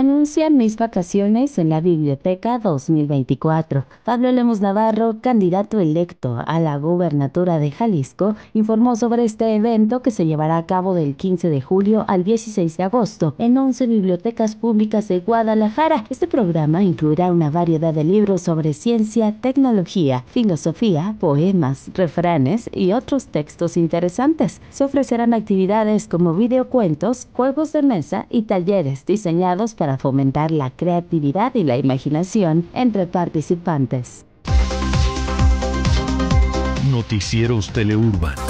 Anuncian mis vacaciones en la Biblioteca 2024. Pablo Lemus Navarro, candidato electo a la gubernatura de Jalisco, informó sobre este evento que se llevará a cabo del 15 de julio al 16 de agosto en 11 bibliotecas públicas de Guadalajara. Este programa incluirá una variedad de libros sobre ciencia, tecnología, filosofía, poemas, refranes y otros textos interesantes. Se ofrecerán actividades como videocuentos, juegos de mesa y talleres diseñados para fomentar la creatividad y la imaginación entre participantes. Noticieros Teleurban.